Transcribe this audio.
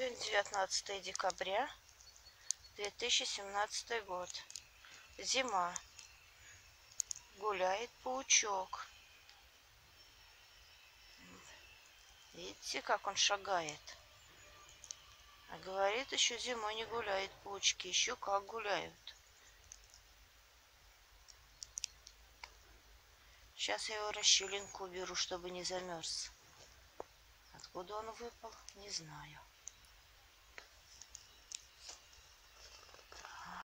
Сегодня 19 декабря 2017 год. Зима. Гуляет паучок. Видите, как он шагает? А говорит, еще зимой не гуляют паучки. Еще как гуляют. Сейчас я его расщелинку уберу, чтобы не замерз. Откуда он выпал, не знаю.